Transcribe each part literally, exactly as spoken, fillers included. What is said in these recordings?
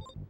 You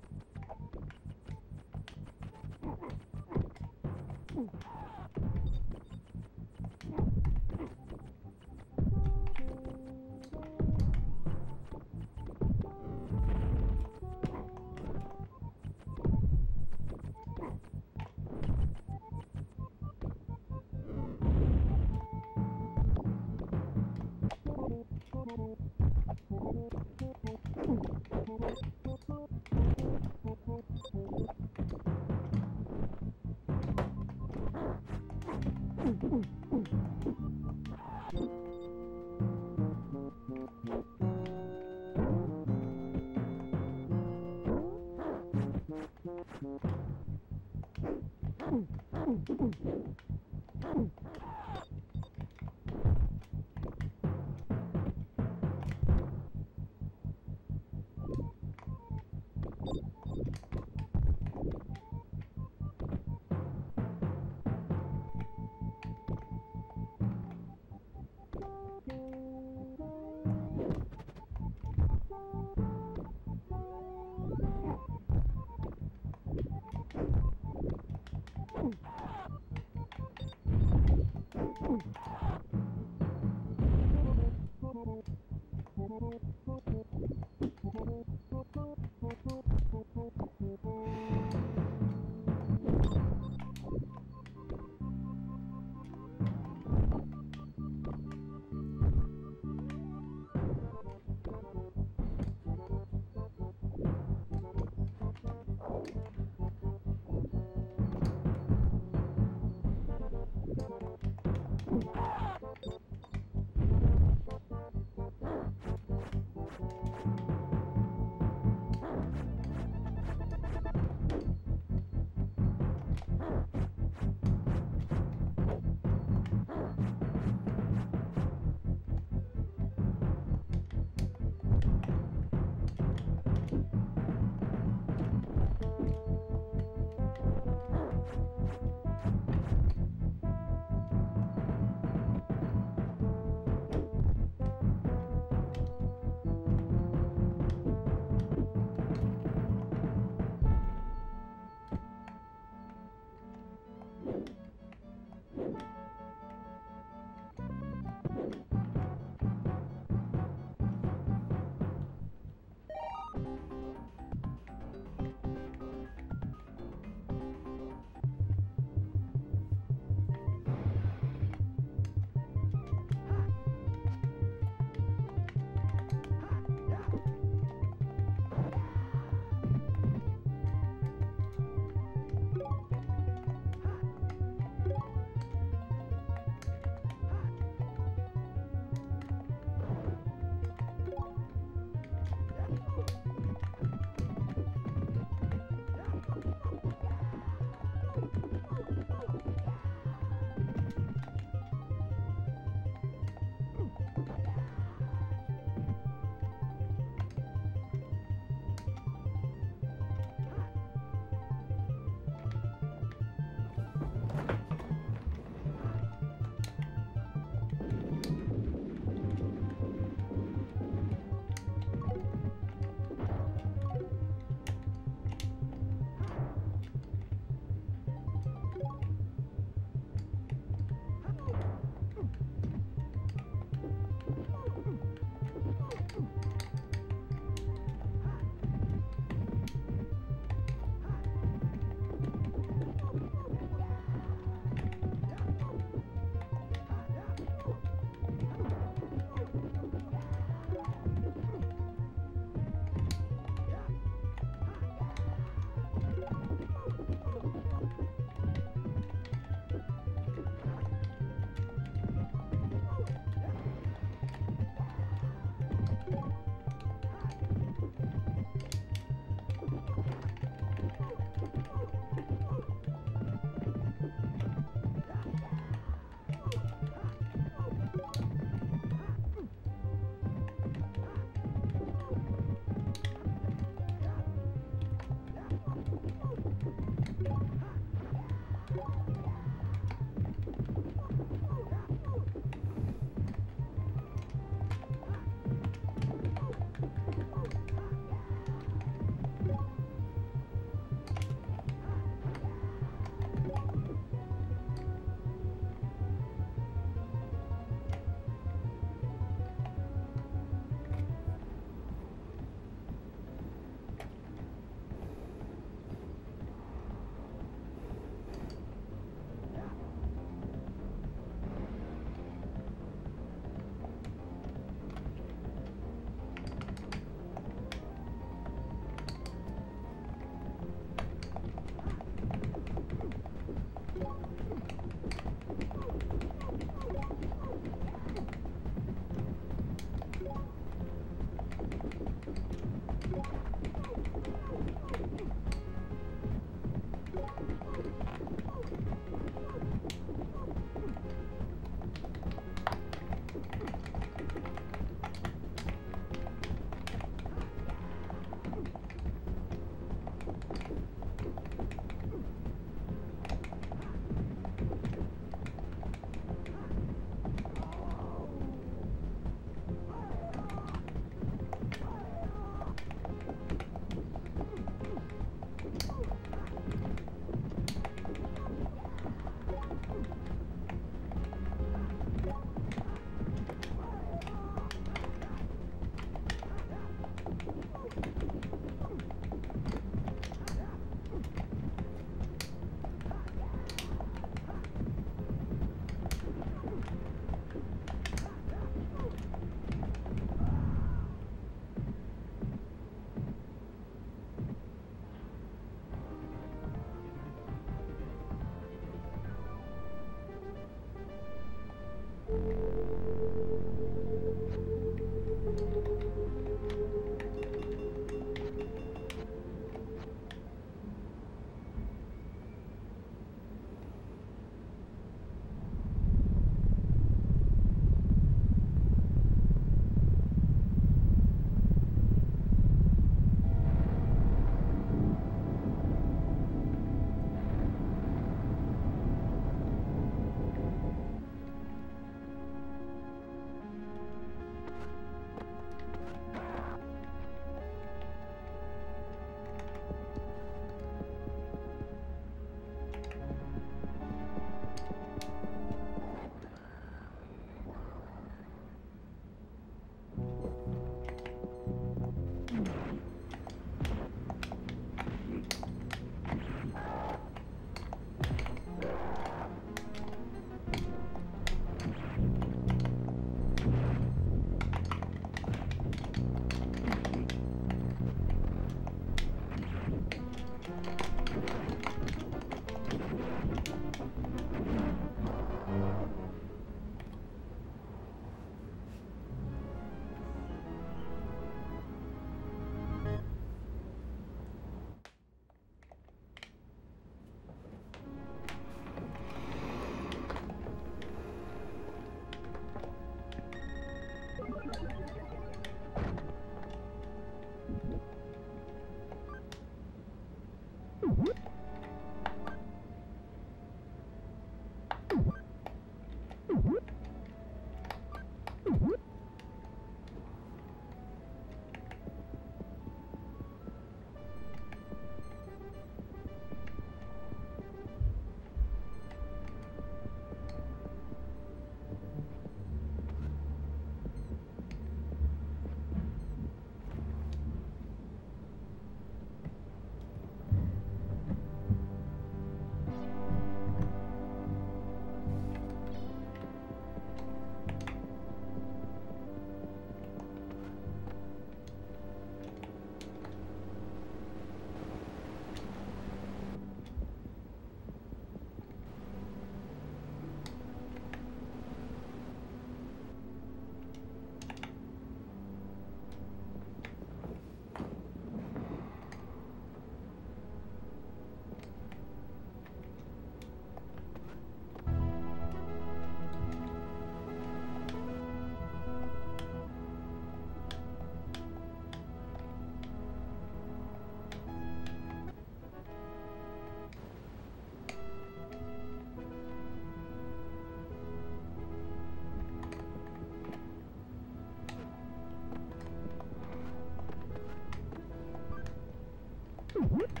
What?